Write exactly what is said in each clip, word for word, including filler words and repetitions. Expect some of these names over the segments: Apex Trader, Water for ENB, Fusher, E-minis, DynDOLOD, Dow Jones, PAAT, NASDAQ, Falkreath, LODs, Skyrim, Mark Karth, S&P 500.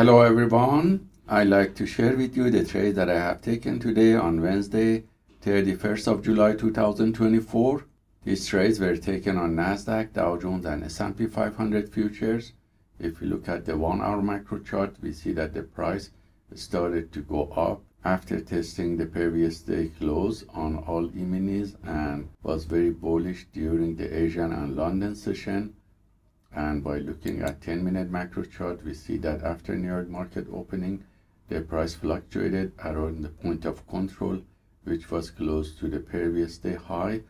Hello everyone, I'd like to share with you the trade that I have taken today on Wednesday, thirty-first of July two thousand twenty-four. These trades were taken on NASDAQ, Dow Jones and S and P five hundred futures. If we look at the one hour macro chart, we see that the price started to go up after testing the previous day close on all E-minis and was very bullish during the Asian and London session. And by looking at ten minute macro chart, we see that after New York market opening, the price fluctuated around the point of control, which was close to the previous day high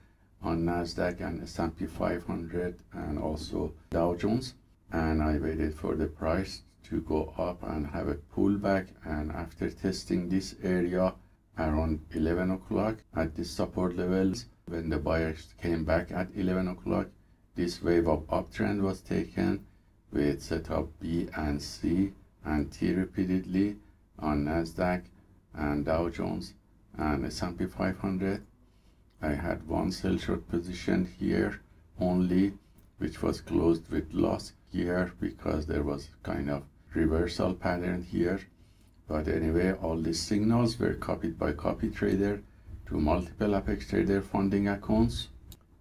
on NASDAQ and S and P five hundred and also Dow Jones. And I waited for the price to go up and have a pullback. And after testing this area around eleven o'clock at the support levels, when the buyers came back at eleven o'clock, this wave of uptrend was taken with setup B and C and T repeatedly on NASDAQ and Dow Jones and S and P five hundred. I had one sell short position here only, which was closed with loss here because there was kind of reversal pattern here. But anyway, all these signals were copied by copy trader to multiple Apex Trader funding accounts.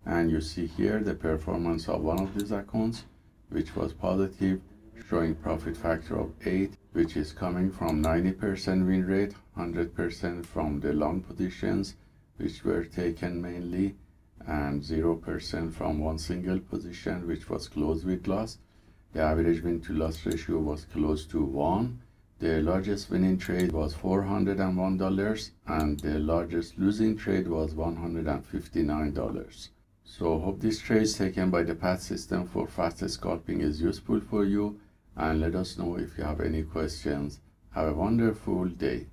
And you see here the performance of one of these accounts, which was positive, showing profit factor of eight, which is coming from ninety percent win rate, one hundred percent from the long positions, which were taken mainly, and zero percent from one single position, which was closed with loss. The average win to loss ratio was close to one. The largest winning trade was four hundred one dollars, and the largest losing trade was one hundred fifty-nine dollars. So hope this trade taken by the PAAT system for fast scalping is useful for you, and let us know if you have any questions. Have a wonderful day.